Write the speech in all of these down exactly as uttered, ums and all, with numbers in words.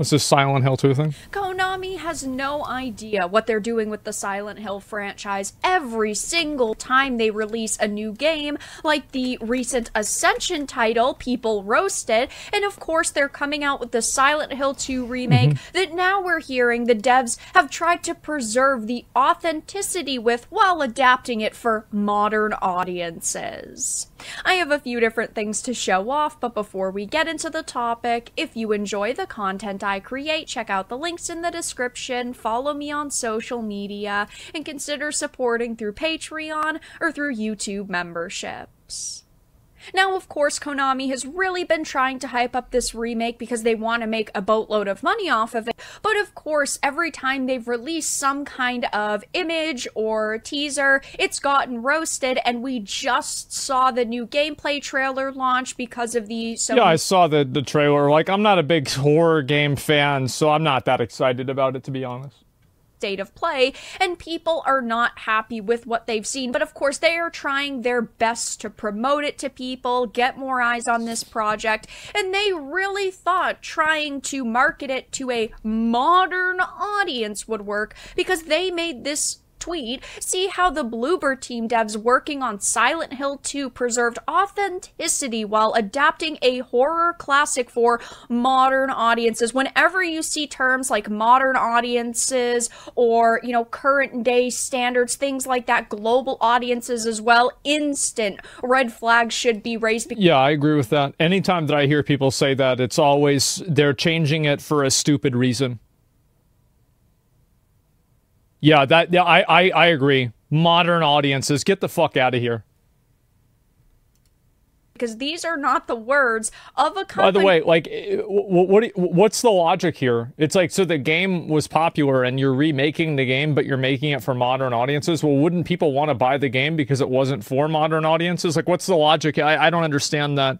What's this Silent Hill two thing? Konami has no idea what they're doing with the Silent Hill franchise every single time they release a new game, like the recent Ascension title, people roasted, and of course they're coming out with the Silent Hill two remake mm-hmm. that now we're hearing the devs have tried to preserve the authenticity with while adapting it for modern audiences. I have a few different things to show off, but before we get into the topic, if you enjoy the content I create, check out the links in the description, follow me on social media, and consider supporting through Patreon or through YouTube memberships. Now, of course, Konami has really been trying to hype up this remake because they want to make a boatload of money off of it, but of course, every time they've released some kind of image or teaser, it's gotten roasted, and we just saw the new gameplay trailer launch because of the... Sony yeah, I saw the, the trailer. Like, I'm not a big horror game fan, so I'm not that excited about it, to be honest. State of play, and people are not happy with what they've seen, but of course they are trying their best to promote it to people, get more eyes on this project, and they really thought trying to market it to a modern audience would work because they made this tweet, see how the Bloober Team devs working on Silent Hill two preserved authenticity while adapting a horror classic for modern audiences. Whenever you see terms like modern audiences or, you know, current day standards, things like that, global audiences as well, instant red flags should be raised. Yeah, I agree with that. Anytime that I hear people say that, it's always they're changing it for a stupid reason. Yeah, that yeah, I, I, I agree. Modern audiences, get the fuck out of here. Because these are not the words of a company. By the way, like, what, what what's the logic here? It's like, so the game was popular and you're remaking the game, but you're making it for modern audiences? Well, wouldn't people want to buy the game because it wasn't for modern audiences? Like, what's the logic? I, I don't understand that.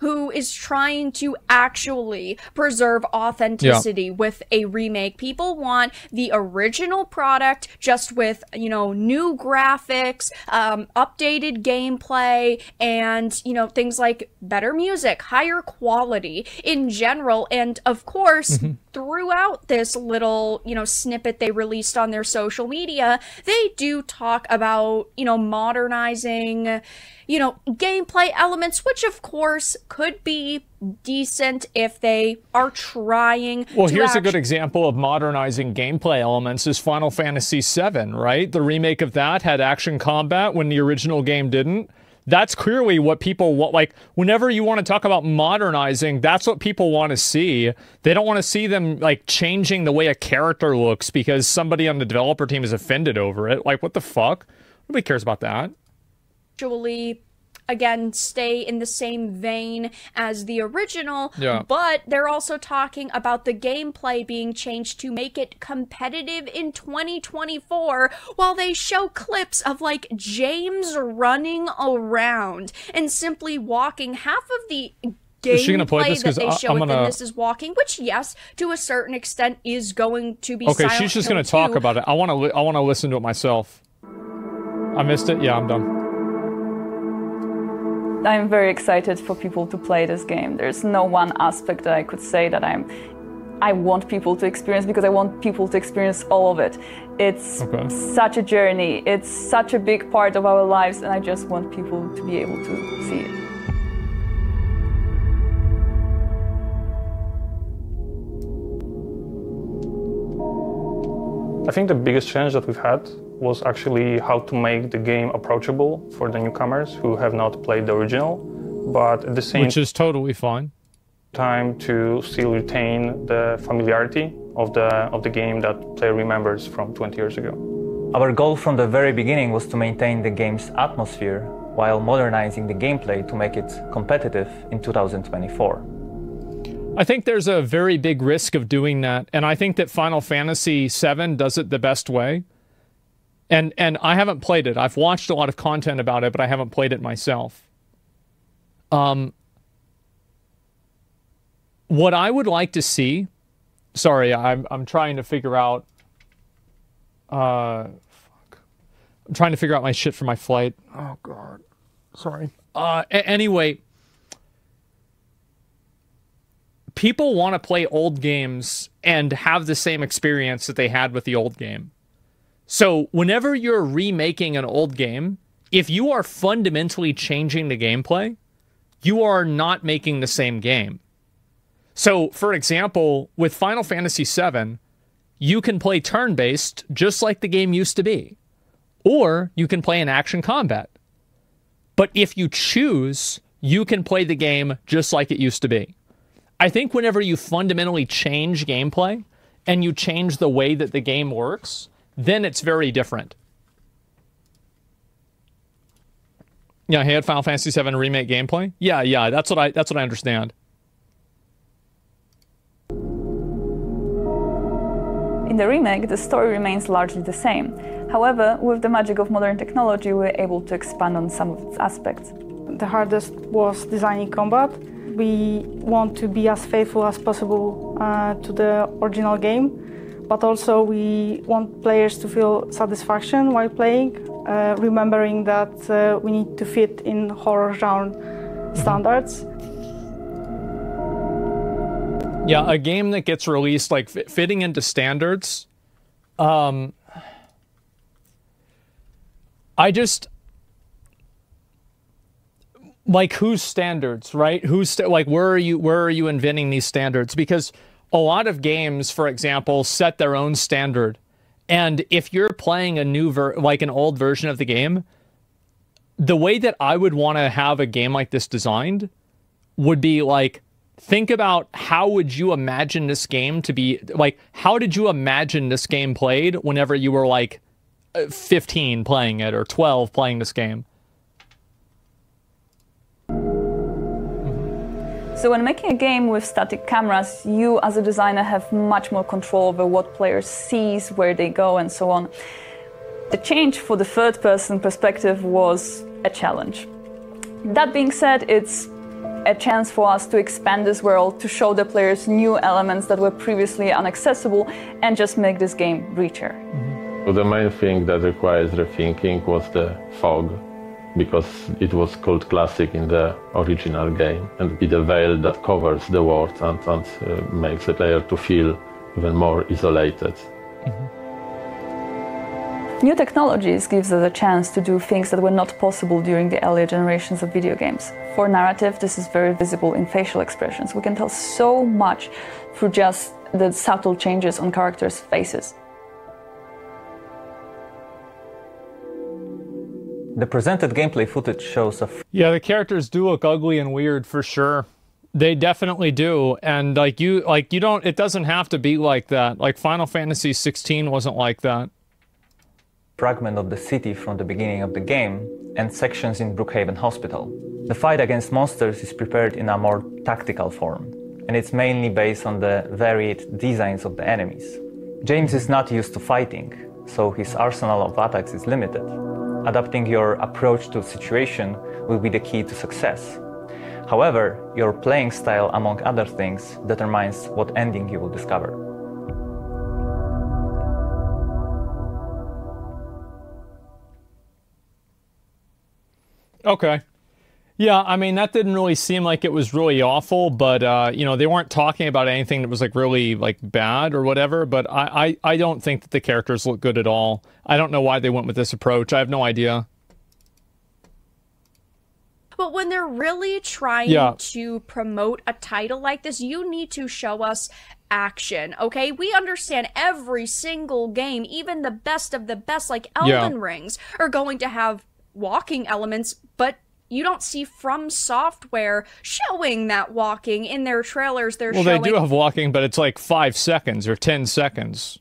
Who is trying to actually preserve authenticity yeah. with a remake. People want the original product just with, you know, new graphics, um, updated gameplay, and, you know, things like better music, higher quality in general. And of course, mm-hmm. throughout this little, you know, snippet they released on their social media, they do talk about, you know, modernizing, you know, gameplay elements, which of course could be decent if they are trying. Well, to here's a good example of modernizing gameplay elements is Final Fantasy seven, right? The remake of that had action combat when the original game didn't. That's clearly what people want. Like, whenever you want to talk about modernizing, that's what people want to see. They don't want to see them, like, changing the way a character looks because somebody on the developer team is offended over it. Like, what the fuck? Nobody cares about that. Actually, again, stay in the same vein as the original, yeah. but they're also talking about the gameplay being changed to make it competitive in twenty twenty-four, while they show clips of, like, James running around and simply walking. Half of the gameplay is she gonna play this? that they show I'm within gonna... this is walking, which, yes, to a certain extent is going to be okay, Silent she's just going to talk about it. I want to I want to listen to it myself. I missed it. Yeah, I'm done. I'm very excited for people to play this game. There's no one aspect that I could say that I'm... I want people to experience because I want people to experience all of it. It's okay. such a journey. It's such a big part of our lives, and I just want people to be able to see it. I think the biggest challenge that we've had was actually how to make the game approachable for the newcomers who have not played the original, but at the same Which is totally fine. time to still retain the familiarity of the, of the game that player remembers from twenty years ago. Our goal from the very beginning was to maintain the game's atmosphere while modernizing the gameplay to make it competitive in two thousand twenty-four. I think there's a very big risk of doing that, and I think that Final Fantasy seven does it the best way. And and I haven't played it. I've watched a lot of content about it, but I haven't played it myself. Um, what I would like to see... Sorry, I'm, I'm trying to figure out... Uh, fuck. I'm trying to figure out my shit for my flight. Oh, God. Sorry. Uh, anyway... people want to play old games and have the same experience that they had with the old game. So whenever you're remaking an old game, if you are fundamentally changing the gameplay, you are not making the same game. So, for example, with Final Fantasy seven, you can play turn-based just like the game used to be, or you can play in action combat. But if you choose, you can play the game just like it used to be. I think whenever you fundamentally change gameplay and you change the way that the game works, then it's very different. Yeah, he had Final Fantasy seven remake gameplay. Yeah, yeah, that's what I that's what I understand. In the remake, the story remains largely the same. However, with the magic of modern technology, we're able to expand on some of its aspects. The hardest was designing combat. We want to be as faithful as possible uh, to the original game, but also we want players to feel satisfaction while playing, uh, remembering that uh, we need to fit in horror genre standards. Yeah, a game that gets released, like, fitting into standards. Um, I just... Like, whose standards, right? Who's st like, where are you? Where are you inventing these standards? Because a lot of games, for example, set their own standard, and if you're playing a new, ver like an old version of the game, the way that I would want to have a game like this designed would be like, think about how would you imagine this game to be? Like, how did you imagine this game played whenever you were like fifteen playing it or twelve playing this game? So when making a game with static cameras, you as a designer have much more control over what players see, where they go, and so on. The change for the third-person perspective was a challenge. That being said, it's a chance for us to expand this world, to show the players new elements that were previously inaccessible, and just make this game richer. Mm-hmm. The main thing that requires rethinking was the fog, because it was called classic in the original game, and it's a veil that covers the world and, and uh, makes the player to feel even more isolated. Mm-hmm. New technologies gives us a chance to do things that were not possible during the earlier generations of video games. For narrative, this is very visible in facial expressions. We can tell so much through just the subtle changes on characters' faces. The presented gameplay footage shows a... F yeah, the characters do look ugly and weird for sure. They definitely do. And like you, like you don't, it doesn't have to be like that. Like Final Fantasy sixteen wasn't like that. Fragment of the city from the beginning of the game and sections in Brookhaven Hospital. The fight against monsters is prepared in a more tactical form, and it's mainly based on the varied designs of the enemies. James is not used to fighting, so his arsenal of attacks is limited. Adapting your approach to the situation will be the key to success. However, your playing style, among other things, determines what ending you will discover. Okay. Yeah, I mean, that didn't really seem like it was really awful, but, uh, you know, they weren't talking about anything that was, like, really, like, bad or whatever, but I, I, I don't think that the characters look good at all. I don't know why they went with this approach. I have no idea. But when they're really trying yeah. to promote a title like this, you need to show us action, okay? We understand every single game, even the best of the best, like Elden yeah. Rings, are going to have walking elements, but... You don't see From Software showing that walking in their trailers. They're well, showing they do have walking, but it's like five seconds or ten seconds.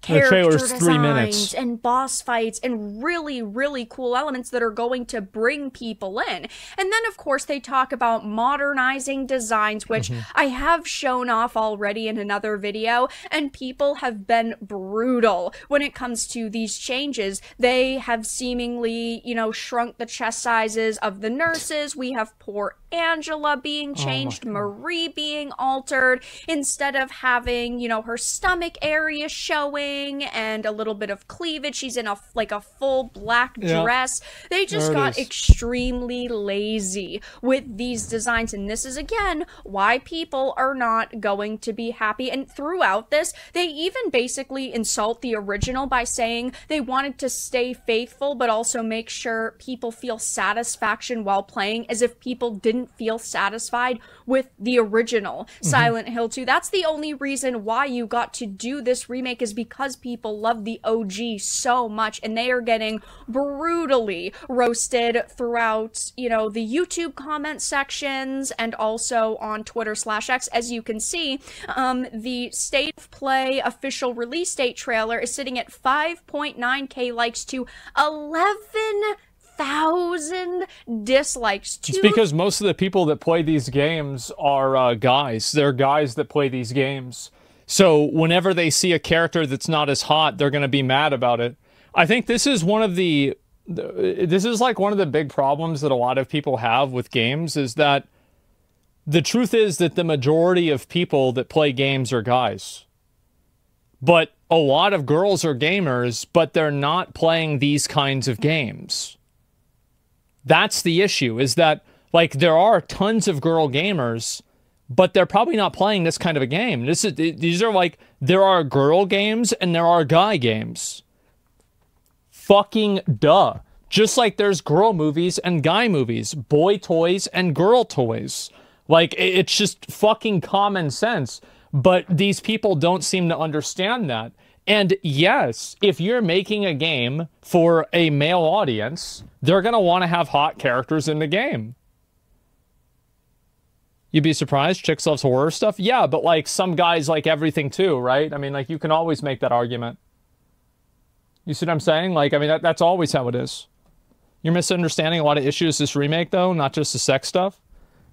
Character the trailer's three minutes and boss fights and really, really cool elements that are going to bring people in. And then, of course, they talk about modernizing designs, which mm-hmm. I have shown off already in another video. And people have been brutal when it comes to these changes. They have seemingly, you know, shrunk the chest sizes of the nurses. We have poor Angela being changed, oh Marie being altered, instead of having, you know, her stomach area showing and a little bit of cleavage, she's in a like a full black yeah. dress. They just there got extremely lazy with these designs, and this is again why people are not going to be happy. And throughout this, they even basically insult the original by saying they wanted to stay faithful but also make sure people feel satisfaction while playing, as if people didn't feel satisfied with the original mm-hmm. Silent Hill two. That's the only reason why you got to do this remake, is because people love the O G so much, and they are getting brutally roasted throughout, you know, the YouTube comment sections and also on Twitter slash X. As you can see, um, the State of Play official release date trailer is sitting at five point nine K likes to eleven thousand dislikes. It's because most of the people that play these games are uh, guys. They're guys that play these games. So whenever they see a character that's not as hot, they're going to be mad about it. I think this is one of the... This is like one of the big problems that a lot of people have with games, is that the truth is that the majority of people that play games are guys. But a lot of girls are gamers, but they're not playing these kinds of games. That's the issue, is that, like, there are tons of girl gamers, but they're probably not playing this kind of a game. This is, these are, like, there are girl games and there are guy games. Fucking duh. Just like there's girl movies and guy movies, boy toys and girl toys. Like, it's just fucking common sense. But these people don't seem to understand that. And yes, if you're making a game for a male audience, they're going to want to have hot characters in the game. You'd be surprised? Chicks loves horror stuff? Yeah, but like some guys like everything too, right? I mean, like you can always make that argument. You see what I'm saying? Like, I mean, that, that's always how it is. You're misunderstanding a lot of issues this remake though, not just the sex stuff.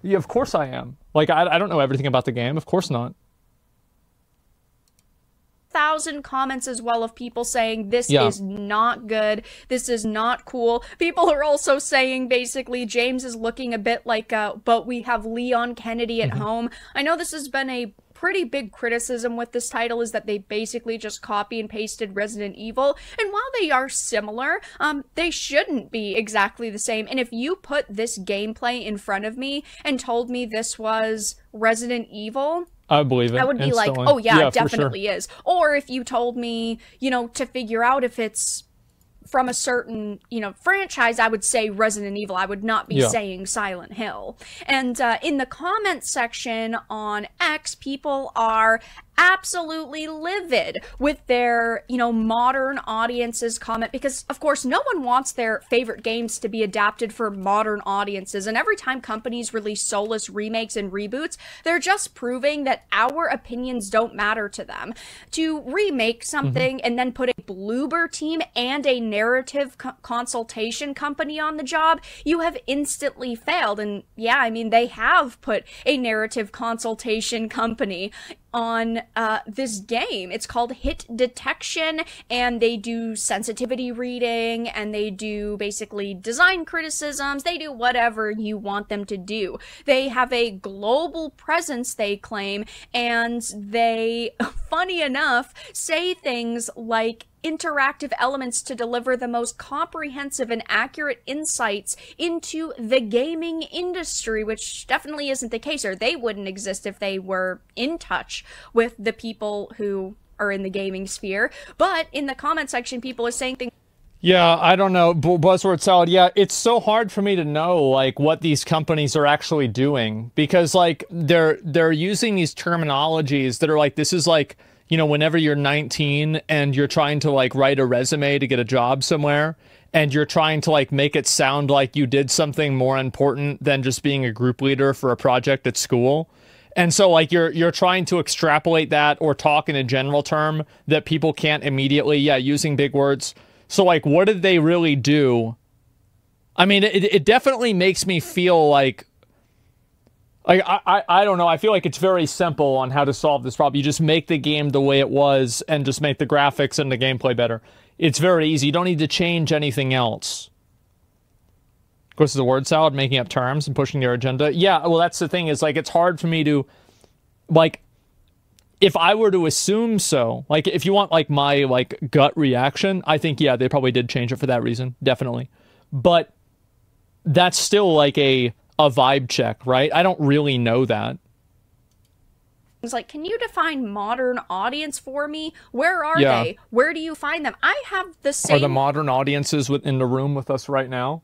Yeah, of course I am. Like, I, I don't know everything about the game. Of course not. thousand comments as well of people saying this yeah. is not good, this is not cool. People are also saying basically James is looking a bit like uh but we have Leon Kennedy at mm-hmm. home. I know this has been a pretty big criticism with this title, is that they basically just copy and pasted Resident Evil, and while they are similar, um, they shouldn't be exactly the same. And if you put this gameplay in front of me and told me this was Resident Evil, I believe it. I would be instantly. Like, oh yeah, yeah, it definitely sure. is. Or if you told me, you know, to figure out if it's from a certain, you know, franchise, I would say Resident Evil. I would not be yeah. saying Silent Hill. And uh, in the comment section on X, people are absolutely livid with their, you know, modern audiences comment, because of course no one wants their favorite games to be adapted for modern audiences, and every time companies release soulless remakes and reboots, they're just proving that our opinions don't matter to them. To remake something mm-hmm. and then put a Bloober Team and a narrative co consultation company on the job, you have instantly failed. And yeah, I mean, they have put a narrative consultation company on uh, this game. It's called Hit Detection, and they do sensitivity reading, and they do basically design criticisms. They do whatever you want them to do. They have a global presence, they claim, and they, funny enough, say things like interactive elements to deliver the most comprehensive and accurate insights into the gaming industry, which definitely isn't the case, or they wouldn't exist if they were in touch with the people who are in the gaming sphere. But in the comment section, people are saying things. Yeah, I don't know. Buzzword salad. Yeah, it's so hard for me to know like what these companies are actually doing, because like they're they're using these terminologies that are like, this is like, you know, whenever you're nineteen and you're trying to like write a resume to get a job somewhere, and you're trying to like make it sound like you did something more important than just being a group leader for a project at school. And so like you're you're trying to extrapolate that or talk in a general term that people can't immediately, yeah, using big words. So like, what did they really do? I mean, it, it definitely makes me feel like, Like, I, I, I don't know. I feel like it's very simple on how to solve this problem. You just make the game the way it was and just make the graphics and the gameplay better. It's very easy. You don't need to change anything else. goes to the word salad, making up terms and pushing their agenda. Yeah, well, that's the thing, is like, it's hard for me to, like, if I were to assume so, like, if you want, like, my, like, gut reaction, I think, yeah, they probably did change it for that reason, definitely. But that's still, like, a, a vibe check, right? I don't really know that. It's like, can you define modern audience for me? Where are yeah. they? Where do you find them? I have the same... Are the modern audiences within the room with us right now?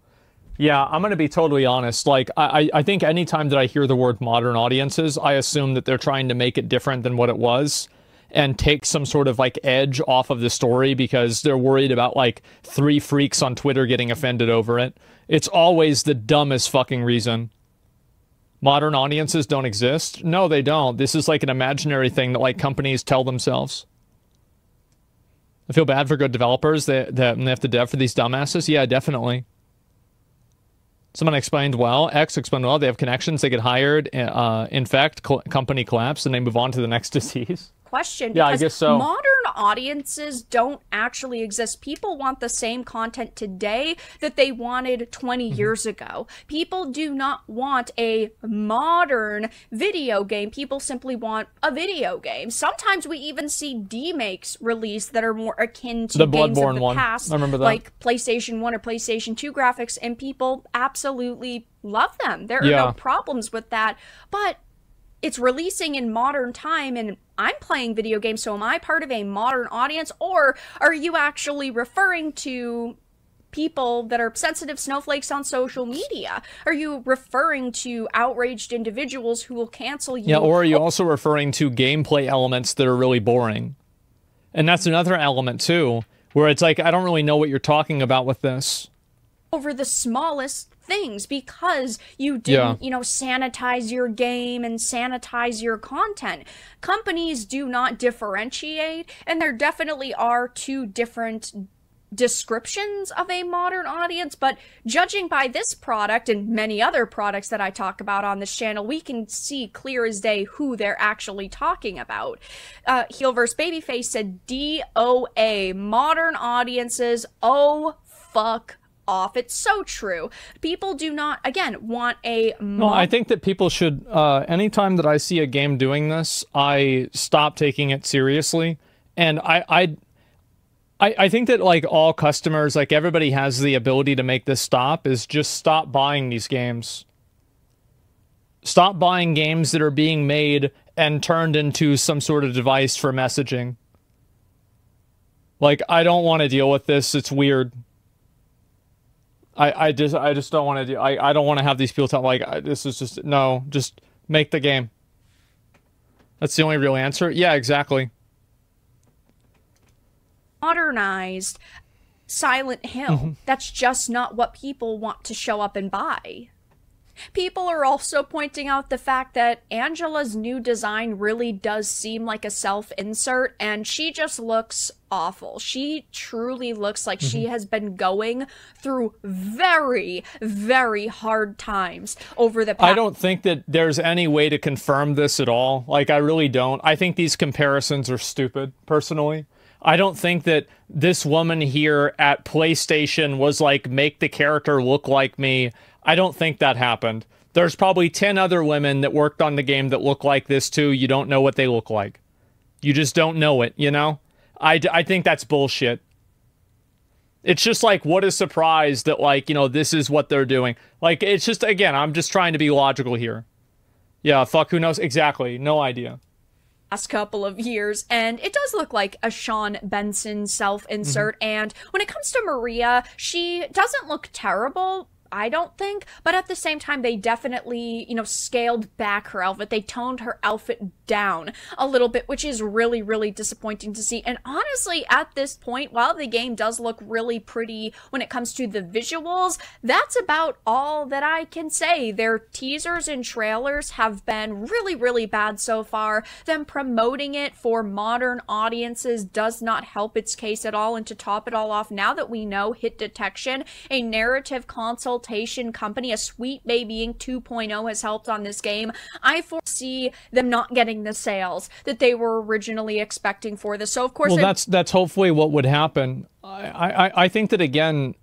Yeah, I'm going to be totally honest. Like, I, I think any time that I hear the word modern audiences, I assume that they're trying to make it different than what it was and take some sort of, like, edge off of the story because they're worried about, like, three freaks on Twitter getting offended over it. It's always the dumbest fucking reason. Modern audiences don't exist? No, they don't. This is, like, an imaginary thing that, like, companies tell themselves. I feel bad for good developers that, that they have to dev for these dumbasses. Yeah, definitely. Someone explained well. X explained well. They have connections. They get hired. Uh, in fact, co company collapse, and they move on to the next disease. Question. Yeah, I guess so. Modern audiences don't actually exist. People want the same content today that they wanted twenty mm-hmm. years ago. People do not want a modern video game. People simply want a video game. Sometimes we even see demakes released that are more akin to the games Bloodborne of the one. past, I remember that. Like PlayStation One or PlayStation Two graphics, and people absolutely love them. There are yeah. no problems with that, but it's releasing in modern time, and I'm playing video games, so am I part of a modern audience? Or are you actually referring to people that are sensitive snowflakes on social media? Are you referring to outraged individuals who will cancel you? Yeah, or are you also referring to gameplay elements that are really boring? And that's another element, too, where it's like, I don't really know what you're talking about with this. Over the smallest things, because you didn't, yeah. you know, sanitize your game and sanitize your content. Companies do not differentiate, and there definitely are two different descriptions of a modern audience, but judging by this product and many other products that I talk about on this channel, we can see clear as day who they're actually talking about. Uh, Heel versus. Babyface said D O A, modern audiences, oh fuck off. It's so true. People do not, again, want a... No, I think that people should, uh, anytime that I see a game doing this, I stop taking it seriously. And I, I, I, I think that, like, all customers, like, everybody has the ability to make this stop, is just stop buying these games. Stop buying games that are being made and turned into some sort of device for messaging. Like, I don't want to deal with this. It's weird. I, I just I just don't want to do I, I don't want to have these people tell like I, this is just no just make the game. That's the only real answer. Yeah, exactly. Modernized Silent Hill. Mm-hmm. That's just not what people want to show up and buy. People are also pointing out the fact that Angela's new design really does seem like a self-insert, and she just looks awful. She truly looks like mm-hmm. she has been going through very, very hard times over the past. I don't think that there's any way to confirm this at all. Like, I really don't. I think these comparisons are stupid, personally. I don't think that this woman here at PlayStation was like, make the character look like me. I don't think that happened. There's probably ten other women that worked on the game that look like this too. You don't know what they look like. You just don't know it, you know? I, I think that's bullshit. It's just like, what a surprise that, like, you know, this is what they're doing. Like, it's just, again, I'm just trying to be logical here. Yeah, fuck, who knows? Exactly, no idea. Last couple of years, and it does look like a Sean Benson self-insert, mm-hmm. and when it comes to Maria, she doesn't look terrible, I don't think, but at the same time, they definitely, you know, scaled back her outfit. They toned her outfit down a little bit, which is really, really disappointing to see. And honestly, at this point, while the game does look really pretty when it comes to the visuals, that's about all that I can say. Their teasers and trailers have been really, really bad so far. Them promoting it for modern audiences does not help its case at all. And to top it all off, now that we know Hit Detection, a narrative consult company, a Sweet Baby Inc two point oh has helped on this game, I foresee them not getting the sales that they were originally expecting for this. So of course, well, that's that's hopefully what would happen. I, I I think that, again,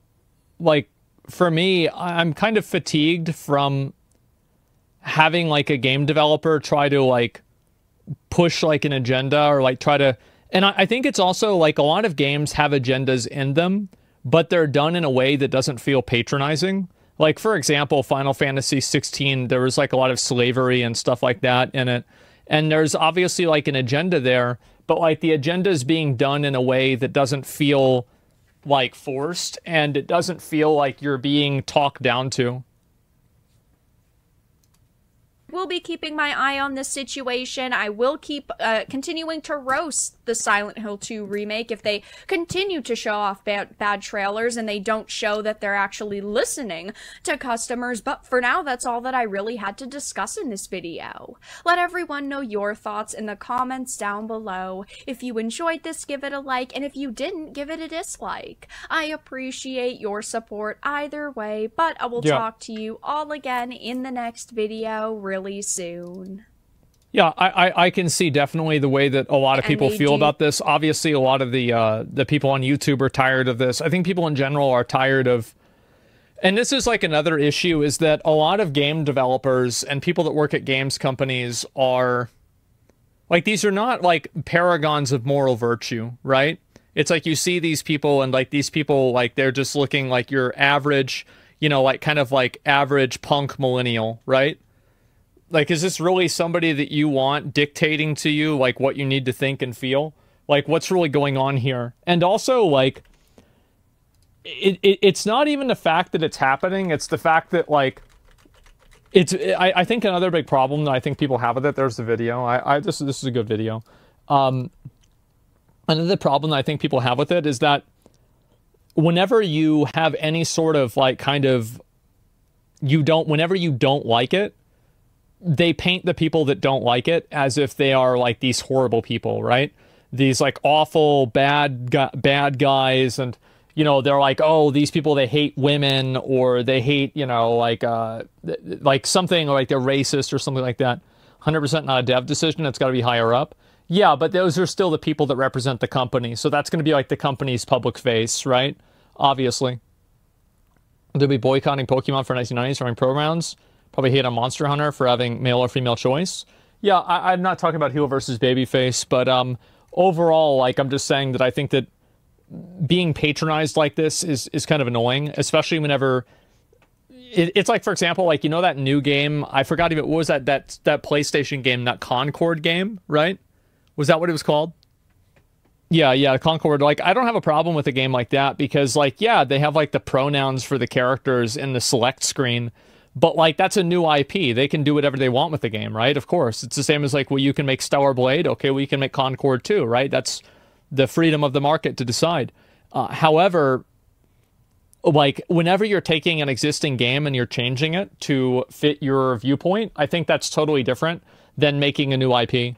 like, for me, I'm kind of fatigued from having like a game developer try to like push like an agenda or like try to, and I, I think it's also like a lot of games have agendas in them, but they're done in a way that doesn't feel patronizing. Like, for example, Final Fantasy sixteen, there was like a lot of slavery and stuff like that in it. And there's obviously like an agenda there, but like the agenda is being done in a way that doesn't feel like forced, and it doesn't feel like you're being talked down to. Will be keeping my eye on this situation. I will keep uh, continuing to roast the Silent Hill two remake if they continue to show off bad, bad trailers and they don't show that they're actually listening to customers. But for now, that's all that I really had to discuss in this video. Let everyone know your thoughts in the comments down below. If you enjoyed this, give it a like, and if you didn't, give it a dislike. I appreciate your support either way, but I will yeah. talk to you all again in the next video really soon. Yeah, I, I I can see definitely the way that a lot of people feel about this. Obviously, a lot of the uh, the people on YouTube are tired of this. I think people in general are tired of, and this is like another issue, is that a lot of game developers and people that work at games companies are, like, these are not like paragons of moral virtue, right? It's like you see these people and like these people, like they're just looking like your average, you know, like kind of like average punk millennial, right? Like, is this really somebody that you want dictating to you, like, what you need to think and feel? Like, what's really going on here? And also, like, it, it it's not even the fact that it's happening. It's the fact that, like, it's... I, I think another big problem that I think people have with it, there's the video. I, I this, this is a good video. Um, another problem that I think people have with it is that whenever you have any sort of, like, kind of... You don't... Whenever you don't like it, they paint the people that don't like it as if they are like these horrible people, right? These like awful bad bad guys, and you know they're like, oh, these people, they hate women, or they hate, you know, like uh like something, or like they're racist or something like that. one hundred percent not a dev decision. It's got to be higher up. Yeah, but those are still the people that represent the company, so that's going to be like the company's public face, right? Obviously, they'll be boycotting Pokemon for nineteen nineties for having pronouns. Probably hate on Monster Hunter for having male or female choice. Yeah, I, I'm not talking about heel versus babyface, but um, overall, like, I'm just saying that I think that being patronized like this is is kind of annoying, especially whenever it, it's like, for example, like, you know that new game, I forgot even, what was that that that PlayStation game, that Concord game, right? Was that what it was called? Yeah, yeah, Concord. Like, I don't have a problem with a game like that because, like, yeah, they have like the pronouns for the characters in the select screen. But, like, that's a new I P. They can do whatever they want with the game, right? Of course. It's the same as, like, well, you can make Stellar Blade. Okay, we can make Concord too, right? That's the freedom of the market to decide. Uh, however, like, whenever you're taking an existing game and you're changing it to fit your viewpoint, I think that's totally different than making a new I P.